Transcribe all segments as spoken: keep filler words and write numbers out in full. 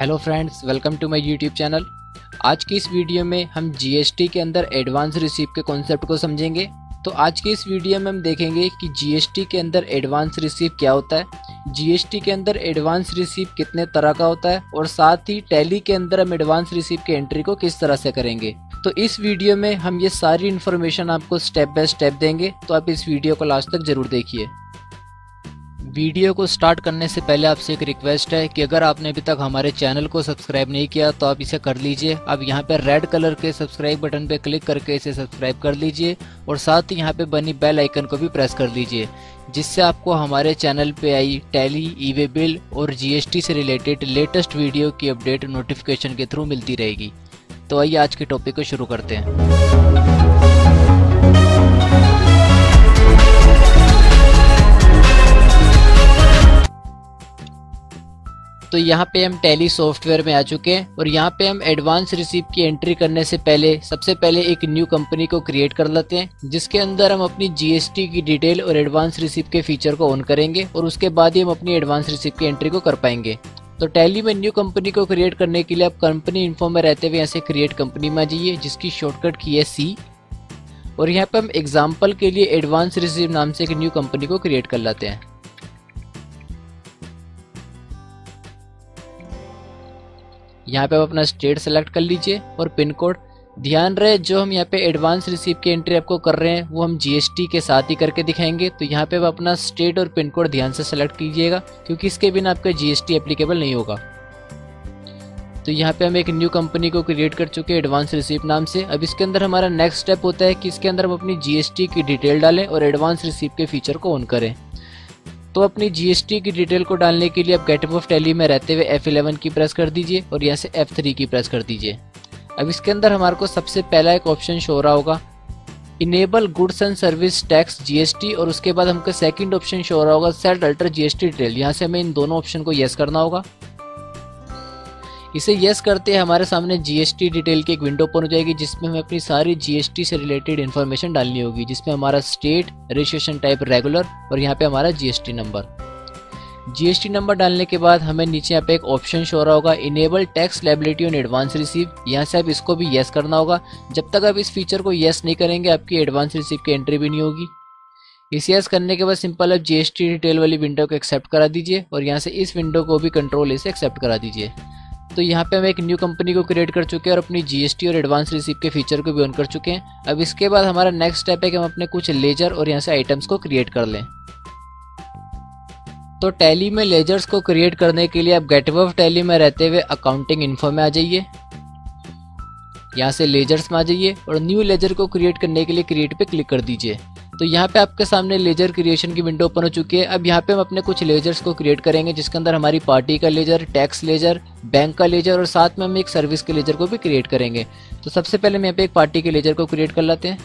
Hello friends, welcome to my YouTube channel. आज की इस वीडियो में हम जीएसटी के अंदर एडवांस रिसीप्ट के कॉन्सेप्ट को समझेंगे। तो आज की इस वीडियो में हम देखेंगे कि जीएसटी के अंदर एडवांस रिसीप्ट क्या होता है, जीएसटी के अंदर एडवांस रिसीप्ट कितने तरह का होता है और साथ ही टैली के अंदर हम एडवांस रिसीप्ट की एंट्री को किस तरह से करेंगे। तो इस वीडियो में हम ये सारी इन्फॉर्मेशन आपको स्टेप बाय स्टेप देंगे, तो आप इस वीडियो को लास्ट तक जरूर देखिए। वीडियो को स्टार्ट करने से पहले आपसे एक रिक्वेस्ट है कि अगर आपने अभी तक हमारे चैनल को सब्सक्राइब नहीं किया तो आप इसे कर लीजिए। आप यहाँ पर रेड कलर के सब्सक्राइब बटन पर क्लिक करके इसे सब्सक्राइब कर लीजिए और साथ ही यहाँ पे बनी बेल आइकन को भी प्रेस कर लीजिए, जिससे आपको हमारे चैनल पे आई टैली, ईवे बिल और जीएसटी से रिलेटेड लेटेस्ट वीडियो की अपडेट नोटिफिकेशन के थ्रू मिलती रहेगी। तो आइए आज के टॉपिक को शुरू करते हैं। तो यहाँ पे हम टैली सॉफ्टवेयर में आ चुके हैं और यहाँ पे हम एडवांस रिसीप्ट की एंट्री करने से पहले सबसे पहले एक न्यू कंपनी को क्रिएट कर लेते हैं, जिसके अंदर हम अपनी जीएसटी की डिटेल और एडवांस रिसीप्ट के फीचर को ऑन करेंगे और उसके बाद ही हम अपनी एडवांस रिसीप्ट की एंट्री को कर पाएंगे। तो टैली में न्यू कंपनी को क्रिएट करने के लिए आप कंपनी इन्फो में रहते हुए यहाँ से क्रिएट कंपनी में आ जाइए, जिसकी शॉर्टकट की है सी, और यहाँ पर हम एग्जाम्पल के लिए एडवांस रिसीप्ट नाम से एक न्यू कंपनी को क्रिएट कर लेते हैं। यहाँ पे आप अपना स्टेट सेलेक्ट कर लीजिए और पिन कोड। ध्यान रहे जो हम यहाँ पे एडवांस रिसीप्ट की एंट्री आपको कर रहे हैं वो हम जीएसटी के साथ ही करके दिखाएंगे, तो यहाँ पे आप अपना स्टेट और पिन कोड ध्यान से सेलेक्ट कीजिएगा क्योंकि इसके बिना आपका जीएसटी एप्लीकेबल नहीं होगा। तो यहाँ पे हम एक न्यू कंपनी को क्रिएट कर चुके हैं एडवांस रिसीप्ट नाम से। अब इसके अंदर हमारा नेक्स्ट स्टेप होता है कि इसके अंदर हम अपनी जीएसटी की डिटेल डालें और एडवांस रिसीप्ट के फीचर को ऑन करें। तो अपनी जीएसटी की डिटेल को डालने के लिए आप गेटअप ऑफ टैली में रहते हुए एफ इलेवन की प्रेस कर दीजिए और यहाँ से एफ थ्री की प्रेस कर दीजिए। अब इसके अंदर हमारे को सबसे पहला एक ऑप्शन शो हो रहा होगा enable goods and service tax GST, और उसके बाद हमको सेकंड ऑप्शन शो हो रहा होगा सेट अल्टर जीएसटी डिटेल। यहाँ से हमें इन दोनों ऑप्शन को येस करना होगा। इसे येस करते ही हमारे सामने जीएसटी डिटेल की एक विंडो ओपन हो जाएगी, जिसमें हमें अपनी सारी जीएसटी से रिलेटेड इन्फॉर्मेशन डालनी होगी, जिसमें हमारा स्टेट, रजिस्ट्रेशन टाइप रेगुलर और यहाँ पे हमारा जीएसटी नंबर। जीएसटी नंबर डालने के बाद हमें नीचे यहाँ पे एक ऑप्शन शो हो रहा होगा enable tax liability on advance receipt. यहाँ से आप इसको भी येस करना होगा। जब तक आप इस फीचर को येस नहीं करेंगे आपकी एडवांस रिसीप्ट की एंट्री भी नहीं होगी। इस येस करने के बाद सिंपल आप जीएसटी डिटेल वाली विंडो को एक्सेप्ट करा दीजिए और यहाँ से इस विंडो को भी कंट्रोल ए से एक्सेप्ट करा दीजिए। तो यहाँ पे हम एक न्यू कंपनी को क्रिएट कर चुके हैं और अपनी जीएसटी और एडवांस रिसीप्ट के फीचर को भी ऑन कर चुके हैं। अब इसके बाद हमारा नेक्स्ट स्टेप है कि हम अपने कुछ लेजर और यहाँ से आइटम्स को क्रिएट कर लें। तो टैली में लेजर्स को क्रिएट करने के लिए आप गेटअप ऑफ टैली में रहते हुए अकाउंटिंग इन्फो में आ जाइए, यहाँ से लेजर्स में आ जाइए और न्यू लेजर को क्रिएट करने के लिए क्रिएट पे क्लिक कर दीजिए। तो यहाँ पे आपके सामने लेजर क्रिएशन की विंडो ओपन हो चुकी है। अब यहाँ पे हम अपने कुछ लेजर्स को क्रिएट करेंगे, जिसके अंदर हमारी पार्टी का लेजर, टैक्स लेजर, बैंक का लेजर और साथ में हम एक सर्विस के लेजर को भी क्रिएट करेंगे। तो सबसे पहले हम यहाँ पे एक पार्टी के लेजर को क्रिएट कर लेते हैं,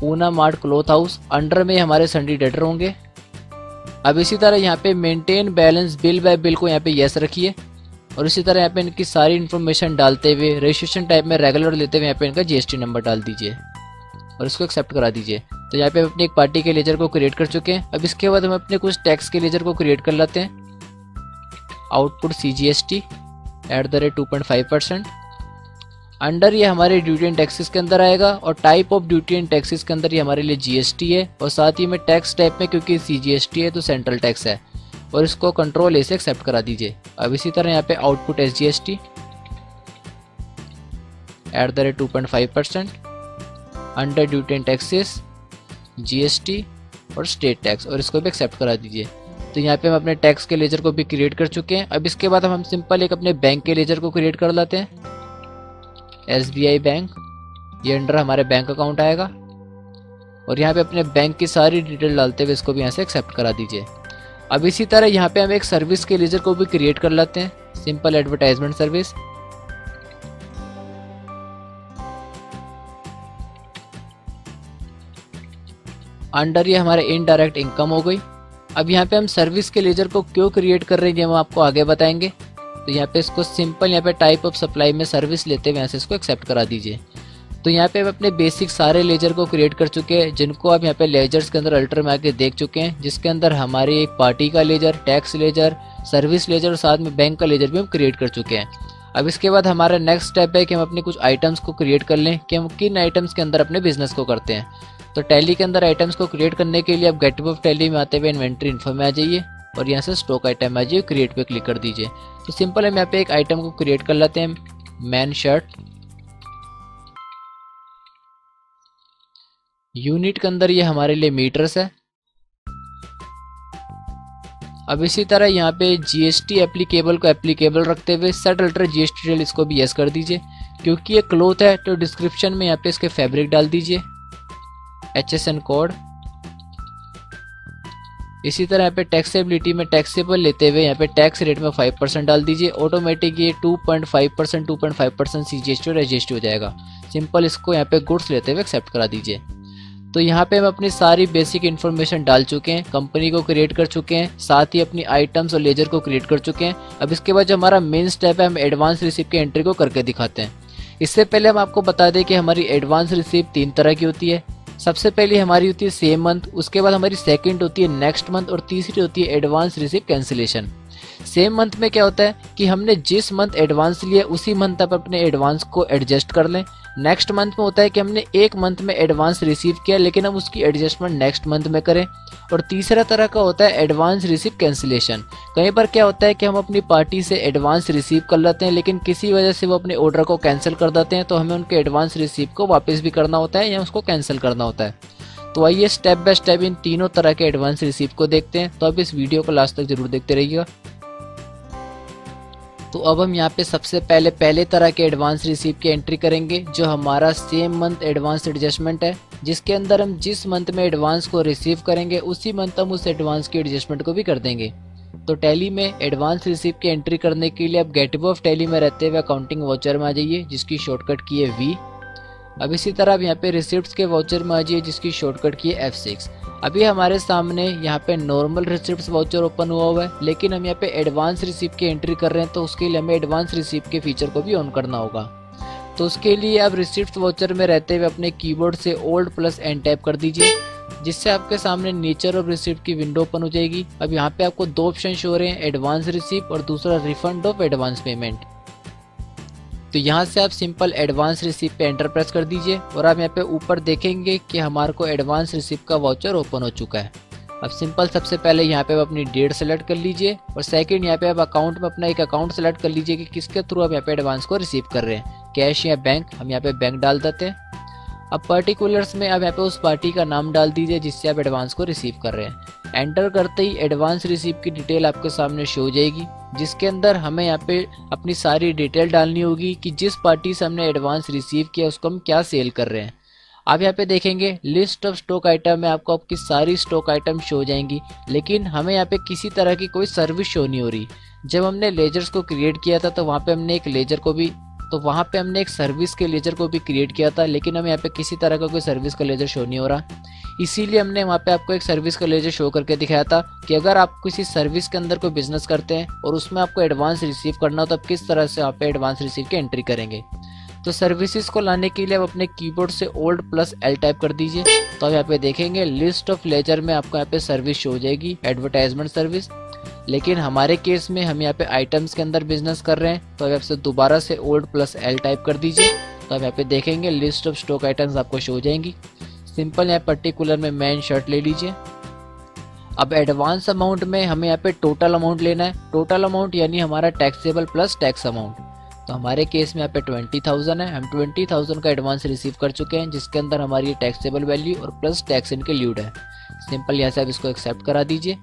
Poona mart cloth house, under में हमारे सन्डी डेटर होंगे। अब इसी तरह यहाँ पे maintain balance bill by bill को यहाँ पे येस रखिए और इसी तरह यहाँ पे इनकी सारी इन्फॉर्मेशन डालते हुए रजिस्ट्रेशन टाइप में रेगुलर लेते हुए यहाँ पे इनका जीएसटी नंबर डाल दीजिए और इसको एक्सेप्ट करा दीजिए। तो यहाँ पे हम अपने एक पार्टी के लेजर को क्रिएट कर चुके हैं। अब इसके बाद हम अपने कुछ टैक्स के लेजर को क्रिएट कर लेते हैं, output CGST at the rate two point five percent, under ये हमारे ड्यूटी एंड टैक्सेस के अंदर आएगा और type of duty and taxes के अंदर ये हमारे लिए जीएसटी है और साथ ही में टैक्स टाइप में क्योंकि सीजीएसटी है तो सेंट्रल टैक्स है और इसको कंट्रोल ए से एक्सेप्ट करा दीजिए। अब इसी तरह यहाँ पे output SGST at the rate two point five percent, under duty and taxes GST और स्टेट टैक्स और इसको भी एक्सेप्ट करा दीजिए। तो यहाँ पे हम अपने टैक्स के लेजर को भी क्रिएट कर चुके हैं। अब इसके बाद हम सिंपल एक अपने बैंक के लेजर को क्रिएट कर लेते हैं, एसबीआई बैंक, ये अंडर हमारे बैंक अकाउंट आएगा और यहाँ पे अपने बैंक की सारी डिटेल डालते हुए इसको भी यहाँ से एक्सेप्ट करा दीजिए। अब इसी तरह यहाँ पे हम एक सर्विस के लेजर को भी क्रिएट कर लेते हैं, सिंपल एडवर्टाइजमेंट सर्विस, अंडर ये हमारे इनडायरेक्ट इनकम हो गई। अब यहाँ पे हम सर्विस के लेजर को क्यों क्रिएट कर रहे हैं ये हम आपको आगे बताएंगे। तो यहाँ पे इसको सिंपल यहाँ पे टाइप ऑफ सप्लाई में सर्विस लेते हुए यहाँ से इसको एक्सेप्ट करा दीजिए। तो यहाँ पे हम अपने बेसिक सारे लेजर को क्रिएट कर चुके हैं, जिनको आप यहाँ पे लेजर्स के अंदर अल्टर में आके देख चुके हैं, जिसके अंदर हमारी एक पार्टी का ledger, tax ledger, service ledger और साथ में बैंक का लेजर भी हम क्रिएट कर चुके हैं। अब इसके बाद हमारा नेक्स्ट स्टेप है कि हम अपने कुछ आइटम्स को क्रिएट कर लें कि हम किन आइटम्स के अंदर अपने बिजनेस को करते हैं। तो टैली के अंदर आइटम्स को क्रिएट करने के लिए आप गेटअप ऑफ टैली में आते हुए इन्वेंट्री इन्फो में आ जाइए और यहाँ से स्टॉक आइटम आ जाइए, क्रिएट पे क्लिक कर दीजिए। तो सिंपल हम यहाँ पे एक आइटम को क्रिएट कर लेते हैं, मैन शर्ट। यूनिट के अंदर ये हमारे लिए मीटर्स है। अब इसी तरह यहाँ पे जीएसटी एप्लीकेबल को एप्लीकेबल रखते हुए सेट अल्टर जीएसटी डिटेल इसको भी येस कर दीजिए। क्योंकि ये क्लोथ है तो डिस्क्रिप्शन में यहाँ पे इसके फैब्रिक डाल दीजिए, एचएसएन कोड। इसी तरह यहाँ पे टैक्सेबिलिटी में टैक्सेबल लेते हुए यहाँ पे टैक्स रेट में फाइव परसेंट डाल दीजिए। ऑटोमेटिक ये two point five percent two point five percent C G S T और एस जी एस टी हो जाएगा। सिंपल इसको यहाँ पे गुड्स लेते हुए एक्सेप्ट करा दीजिए। तो यहाँ पे हम अपनी सारी बेसिक इन्फॉर्मेशन डाल चुके हैं, कंपनी को क्रिएट कर चुके हैं, साथ ही अपनी आइटम्स और लेजर को क्रिएट कर चुके हैं। अब इसके बाद जो हमारा मेन स्टेप है, हम एडवांस रिसिप्ट की एंट्री को करके दिखाते हैं। इससे पहले हम आपको बता दें कि हमारी एडवांस रिसिप्ट तीन तरह की होती है। सबसे पहले हमारी होती है सेम मंथ, उसके बाद हमारी सेकंड होती है नेक्स्ट मंथ और तीसरी होती है advance receipt cancellation. Same month में क्या होता है कि हमने जिस मंथ एडवांस लिया उसी मंथ तक अपने एडवांस को एडजस्ट कर लें। नेक्स्ट मंथ में होता है कि हमने एक मंथ में एडवांस रिसीव किया लेकिन हम उसकी एडजस्टमेंट नेक्स्ट मंथ में करें। और तीसरा तरह का होता है एडवांस रिसीव कैंसिलेशन। कहीं पर क्या होता है कि हम अपनी पार्टी से एडवांस रिसीव कर लेते हैं लेकिन किसी वजह से वो अपने ऑर्डर को कैंसिल कर देते हैं, तो हमें उनके एडवांस रिसीव को वापस भी करना होता है या उसको कैंसिल करना होता है। तो आइए स्टेप बाय स्टेप इन तीनों तरह के एडवांस रिसीव को देखते हैं। तो आप इस वीडियो को लास्ट तक जरूर देखते रहिएगा। तो अब हम यहाँ पे सबसे पहले पहले तरह के एडवांस रिसीव की एंट्री करेंगे जो हमारा सेम मंथ एडवांस एडजस्टमेंट है, जिसके अंदर हम जिस मंथ में एडवांस को रिसीव करेंगे उसी मंथ हम उस एडवांस की एडजस्टमेंट को भी कर देंगे। तो टैली में एडवांस रिसीव की एंट्री करने के लिए आप गेटअप ऑफ टैली में रहते हुए अकाउंटिंग वाउचर में आ जाइए जिसकी शॉर्टकट की है वी। अब इसी तरह आप यहाँ पे रिसिप्ट के वाउचर में आ जाइए जिसकी शॉर्टकट की है एफ सिक्स। अभी हमारे सामने यहाँ पे नॉर्मल रिसिप्ट वाउचर ओपन हुआ हुआ है लेकिन हम यहाँ पे एडवांस रिसिप्ट की एंट्री कर रहे हैं, तो उसके लिए हमें एडवांस रिसिप्ट के फीचर को भी ऑन करना होगा। तो उसके लिए आप रिसिप्ट वाउचर में रहते हुए अपने कीबोर्ड से ओल्ड प्लस एन टाइप कर दीजिए, जिससे आपके सामने नेचर ऑफ रिसिप्ट की विंडो ओपन हो जाएगी। अब यहाँ पे आपको दो ऑप्शन शो हो रहे हैं, एडवांस रिसिप्ट और दूसरा रिफंड ऑफ एडवांस पेमेंट। तो यहाँ से आप सिंपल एडवांस रिसीव पे एंटर प्रेस कर दीजिए और आप यहाँ पे ऊपर देखेंगे कि हमारे को एडवांस रिसीव का वाउचर ओपन हो चुका है। अब सिंपल सबसे पहले यहाँ पे आप अपनी डेट सेलेक्ट कर लीजिए और सेकंड यहाँ पे आप अकाउंट में अपना एक अकाउंट सेलेक्ट कर लीजिए कि किसके थ्रू आप यहाँ पे एडवांस को रिसीव कर रहे हैं, कैश या बैंक। हम यहाँ पे बैंक डाल देते हैं। अब पर्टिकुलर्स में आप यहाँ पे उस पार्टी का नाम डाल दीजिए जिससे आप एडवांस को रिसीव कर रहे हैं। एंटर करते ही एडवांस रिसीव की डिटेल आपके सामने शो हो जाएगी, जिसके अंदर हमें यहाँ पे अपनी सारी डिटेल डालनी होगी कि जिस पार्टी से हमने एडवांस रिसीव किया उसको हम क्या सेल कर रहे हैं। आप यहाँ पे देखेंगे लिस्ट ऑफ स्टॉक आइटम में आपको आपकी सारी स्टॉक आइटम शो हो जाएंगी, लेकिन हमें यहाँ पे किसी तरह की कोई सर्विस शो नहीं हो रही। जब हमने लेजर्स को क्रिएट किया था तो वहाँ पे हमने एक लेजर को भी तो वहाँ पे हमने एक सर्विस के लेजर को भी क्रिएट किया था, लेकिन हमें यहाँ पे किसी तरह का कोई सर्विस का लेजर शो नहीं हो रहा। इसीलिए हमने वहाँ पे आपको एक सर्विस का लेजर शो करके दिखाया था कि अगर आप किसी सर्विस के अंदर कोई बिजनेस करते हैं और उसमें आपको एडवांस रिसीव करना हो तो आप किस तरह से वहाँ पे एडवांस रिसीव की एंट्री करेंगे। तो सर्विसेज को लाने के लिए आप अपने कीबोर्ड से ओल्ड प्लस एल टाइप कर दीजिए। तो आप यहाँ पे देखेंगे लिस्ट ऑफ लेजर में आपको यहाँ पे सर्विस शो हो जाएगी, एडवर्टाइजमेंट सर्विस। लेकिन हमारे केस में हम यहाँ पे आइटम्स के अंदर बिजनेस कर रहे हैं, तो आप यहाँ दोबारा से ओल्ड प्लस एल टाइप कर दीजिए। तो आप यहाँ पे देखेंगे लिस्ट ऑफ स्टॉक आइटम्स आपको शो हो जाएंगी। सिंपल यहाँ पर्टिकुलर में मैन शर्ट ले लीजिए। अब एडवांस अमाउंट में हमें यहाँ पे टोटल अमाउंट लेना है, टोटल अमाउंट यानी हमारा टैक्सेबल प्लस टैक्स अमाउंट। तो हमारे केस में यहाँ पे ट्वेंटी थाउजेंड है, हम ट्वेंटी थाउजेंड का एडवांस रिसीव कर चुके हैं जिसके अंदर हमारी टैक्सेबल वैल्यू और प्लस टैक्स इनके ल्यूड है। सिंपल यहाँ से आप इसको एक्सेप्ट करा दीजिए।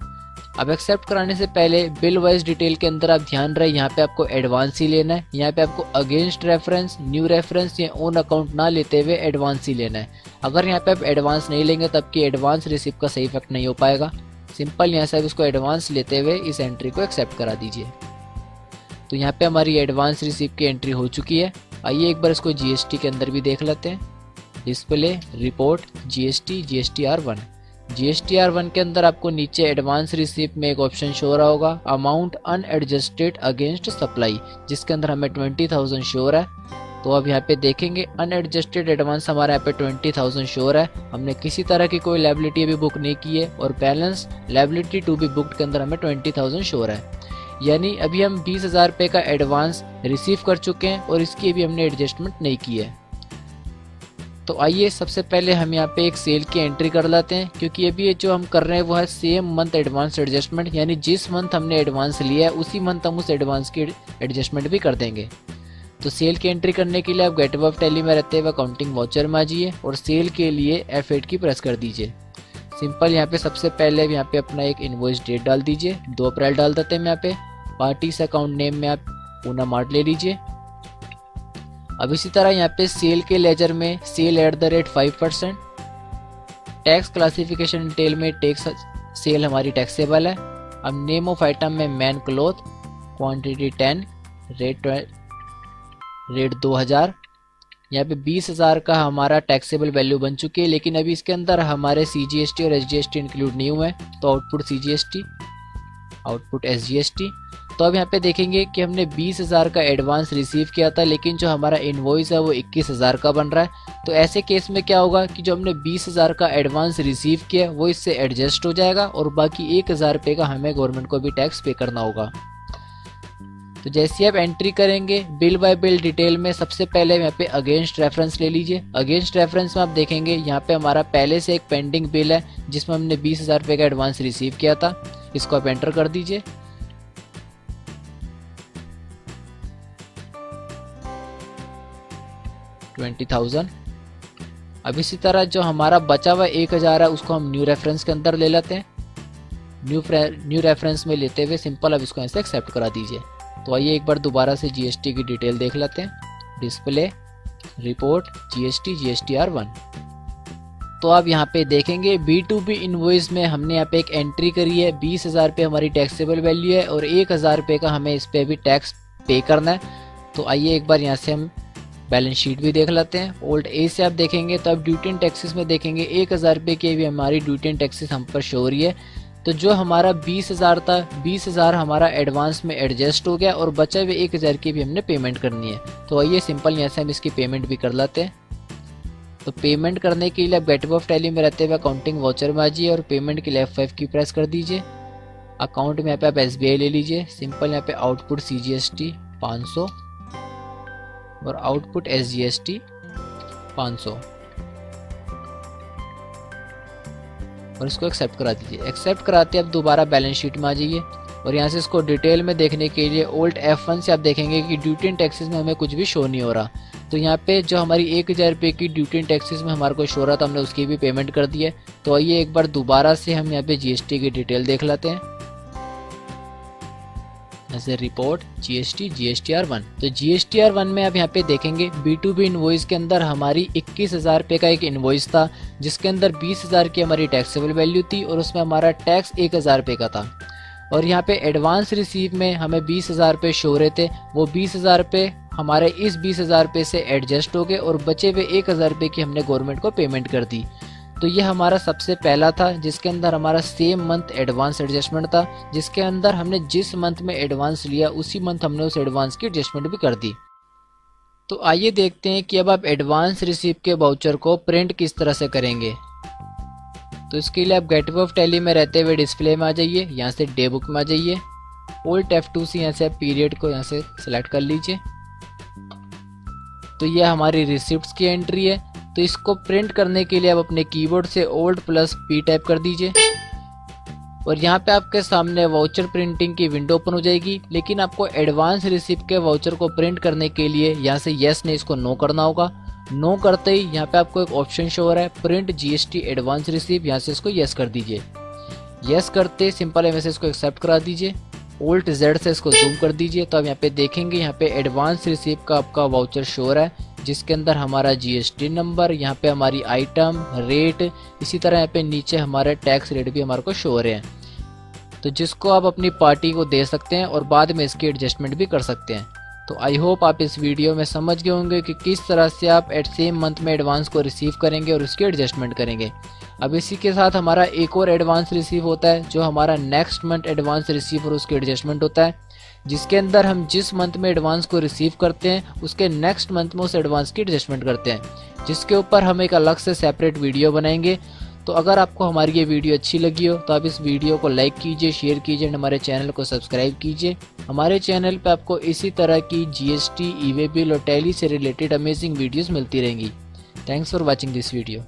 अब एक्सेप्ट कराने से पहले बिल वाइज डिटेल के अंदर आप ध्यान रहे यहाँ पे आपको एडवांस ही लेना है, यहाँ पे आपको अगेंस्ट रेफरेंस, न्यू रेफरेंस या ओन अकाउंट ना लेते हुए एडवांस ही लेना है। अगर यहाँ पे आप एडवांस नहीं लेंगे तब कि एडवांस रिसीव का सही इफेक्ट नहीं हो पाएगा। सिंपल यहाँ से आप इसको एडवांस लेते हुए इस एंट्री को एक्सेप्ट करा दीजिए। तो यहाँ पे हमारी एडवांस रिसीव की एंट्री हो चुकी है। आइए एक बार इसको जी एस टी के अंदर भी देख लेते हैं। Display report G S T G S T R one G S T R one के अंदर आपको नीचे एडवांस रिसीव में एक ऑप्शन शो रहा होगा, अमाउंट अनएडजस्टेड अगेंस्ट सप्लाई, जिसके अंदर हमें ट्वेंटी थाउजेंड शो रहा है। तो अब यहाँ पे देखेंगे अनएडजस्टेड एडवांस हमारे यहाँ पे ट्वेंटी थाउजेंड शो रहा है, हमने किसी तरह की कोई लायबिलिटी अभी बुक नहीं की है। और balance liability to be booked के अंदर हमें ट्वेंटी थाउजेंड शो रहा है। यानी अभी हम बीस हज़ार रुपये का एडवांस रिसीव कर चुके हैं और इसकी अभी हमने एडजस्टमेंट नहीं की है। तो आइए सबसे पहले हम यहाँ पे एक सेल की एंट्री कर लाते हैं, क्योंकि अभी ये जो हम कर रहे हैं वो है सेम मंथ एडवांस एडजस्टमेंट, यानी जिस मंथ हमने एडवांस लिया है उसी मंथ हम उस एडवांस की एडजस्टमेंट भी कर देंगे। तो सेल की एंट्री करने के लिए आप गेट अबव टैली में रहते हुए अकाउंटिंग वाउचर में आ जाइए और सेल के लिए एफ एट की प्रेस कर दीजिए। सिंपल यहाँ पे सबसे पहले यहाँ पे अपना एक इन्वॉइस डेट डाल दीजिए, दो अप्रैल डाल देते हैं। यहाँ पे पार्टीज अकाउंट नेम में आप पूना मार्ट ले लीजिए। अब इसी तरह यहाँ पे सेल के लेजर में sale at the rate five percent, tax classification detail में टैक्स सेल हमारी टैक्सेबल है। अब नेम ऑफ आइटम में man cloth, quantity ten, rate rate दो हज़ार। यहाँ पे बीस हज़ार का हमारा टैक्सेबल वैल्यू बन चुकी है, लेकिन अभी इसके अंदर हमारे सीजीएसटी और एसजीएसटी इंक्लूड नहीं हुए हैं, तो आउटपुट सीजीएसटी, आउटपुट एसजीएसटी। तो अब यहाँ पे देखेंगे कि हमने बीस हज़ार का एडवांस रिसीव किया था, लेकिन जो हमारा इन्वॉइस है वो इक्कीस हज़ार का बन रहा है। तो ऐसे केस में क्या होगा कि जो हमने बीस हज़ार का एडवांस रिसीव किया वो इससे एडजस्ट हो जाएगा और बाकी एक हज़ार रुपये का हमें गवर्नमेंट को भी टैक्स पे करना होगा। तो जैसे आप एंट्री करेंगे बिल बाय बिल डिटेल में सबसे पहले यहाँ पे अगेंस्ट रेफरेंस ले लीजिए। अगेंस्ट रेफरेंस में आप देखेंगे यहाँ पे हमारा पहले से एक पेंडिंग बिल है जिसमें हमने बीस हज़ार रुपये का एडवांस रिसीव किया था, इसको आप एंटर कर दीजिए। Twenty thousand. अब इसी तरह जो हमारा बचा हुआ एक हज़ार है उसको हम न्यू रेफरेंस के अंदर ले लेते हैं। न्यू न्यू रेफरेंस में लेते हुए सिंपल अब इसको ऐसे एक्सेप्ट करा दीजिए। तो आइए एक बार दोबारा से जीएसटी की डिटेल देख लेते हैं। Display, report, GST, GST R one. तो आप यहाँ पे देखेंगे बी टू बी इन्वॉइस में हमने यहाँ पे एक एंट्री करी है, बीस हज़ार रुपये हमारी टैक्सेबल वैल्यू है और एक हज़ार रुपये का हमें इस पर भी टैक्स पे करना है। तो आइए एक बार यहाँ से हम बैलेंस शीट भी देख लेते हैं। ओल्ड ए से आप देखेंगे तो आप ड्यूटी एंड टैक्सेस में देखेंगे एक हज़ार रुपये की भी हमारी ड्यूटी एंड टैक्सेस हम पर शो हो रही है। तो जो हमारा बीस हज़ार था, बीस हज़ार हमारा एडवांस में एडजस्ट हो गया और बचे हुए एक हज़ार की भी हमने पेमेंट करनी है। तो आइए सिंपल यहाँ से हम इसकी पेमेंट भी कर लेते हैं। तो पेमेंट करने के लिए आप गेट अबव टैली में रहते हुए अकाउंटिंग वाउचर में आ जाइए और पेमेंट के लिए एफ फाइव की प्रेस कर दीजिए। अकाउंट में यहाँ पे आप एस बी आई ले लीजिए। सिंपल यहाँ पे output C G S T पाँच सौ और output S G S T पाँच सौ और इसको एक्सेप्ट करा दीजिए। एक्सेप्ट कराते आप दोबारा बैलेंस शीट में आ जाइए और यहाँ से इसको डिटेल में देखने के लिए ओल्ट एफ वन से आप देखेंगे कि ड्यूटी एंड टैक्सेस में हमें कुछ भी शो नहीं हो रहा। तो यहाँ पे जो हमारी एक हज़ार रुपये की ड्यूटी एंड टैक्सेस में हमारे को शो रहा था, हमने उसकी भी पेमेंट कर दी है। तो आइए एक बार दोबारा से हम यहाँ पे जीएसटी की डिटेल देख लेते हैं। जैसे report, GST, GST R one. तो जीएसटी आर वन में आप यहाँ पे देखेंगे बी टू बी इन्वॉइस के अंदर हमारी इक्कीस हज़ार रुपये का एक इन्वॉइस था जिसके अंदर बीस हज़ार की हमारी टैक्सेबल वैल्यू थी और उसमें हमारा टैक्स एक हज़ार रुपये का था। और यहाँ पे एडवांस रिसीव में हमें बीस हज़ार रुपये शो रहे थे, वो बीस हज़ार रुपये हमारे इस बीस हज़ार रुपये से एडजस्ट हो गए और बचे हुए एक हज़ार रुपये की हमने गवर्नमेंट को पेमेंट कर दी। तो ये हमारा सबसे पहला था जिसके अंदर हमारा सेम मंथ एडवांस एडजस्टमेंट था, जिसके अंदर हमने जिस मंथ में एडवांस लिया उसी मंथ हमने उस एडवांस की एडजस्टमेंट भी कर दी। तो आइए देखते हैं कि अब आप एडवांस रिसीव के वाउचर को प्रिंट किस तरह से करेंगे। तो इसके लिए आप गेट अबव टैली में रहते हुए डिस्प्ले में आ जाइए, यहाँ से डे बुक में आ जाइए। ओल्ट एफ टू से यहाँ से आप पीरियड को यहाँ से सिलेक्ट कर लीजिए। तो यह हमारी रिसिप्ट की एंट्री है। तो इसको प्रिंट करने के लिए आप अपने कीबोर्ड से ओल्ट प्लस पी टाइप कर दीजिए और यहाँ पे आपके सामने वाउचर प्रिंटिंग की विंडो ओपन हो जाएगी। लेकिन आपको एडवांस रिसीव के वाउचर को प्रिंट करने के लिए यहाँ से येस ने इसको नो करना होगा। नो करते ही यहाँ पे आपको एक ऑप्शन शो हो रहा है प्रिंट जीएसटी एडवांस रिसीव, यहाँ से इसको येस कर दीजिए। येस करते सिंपल एम एस इसको एक्सेप्ट करा दीजिए। ओल्ट जेड से इसको जूम कर दीजिए। तो आप यहाँ पे देखेंगे यहाँ पे एडवांस रिसीव का आपका वाउचर शो हो रहा है जिसके अंदर हमारा जीएसटी नंबर, यहाँ पे हमारी आइटम, रेट, इसी तरह यहाँ पे नीचे हमारे टैक्स रेट भी हमारे को शो हो रहे हैं। तो जिसको आप अपनी पार्टी को दे सकते हैं और बाद में इसकी एडजस्टमेंट भी कर सकते हैं। तो आई होप आप इस वीडियो में समझ गए होंगे कि किस तरह से आप एट सेम मंथ में एडवांस को रिसीव करेंगे और उसकी एडजस्टमेंट करेंगे। अब इसी के साथ हमारा एक और एडवांस रिसीव होता है जो हमारा नेक्स्ट मंथ एडवांस रिसीव और उसकी एडजस्टमेंट होता है, जिसके अंदर हम जिस मंथ में एडवांस को रिसीव करते हैं उसके नेक्स्ट मंथ में उस एडवांस की एडजस्टमेंट करते हैं, जिसके ऊपर हम एक अलग से सेपरेट वीडियो बनाएंगे। तो अगर आपको हमारी ये वीडियो अच्छी लगी हो तो आप इस वीडियो को लाइक कीजिए, शेयर कीजिए और हमारे चैनल को सब्सक्राइब कीजिए। हमारे चैनल पे आपको इसी तरह की जीएसटी, ई वे बिल और टैली से रिलेटेड अमेजिंग वीडियोस मिलती रहेंगी। Thanks for watching this video.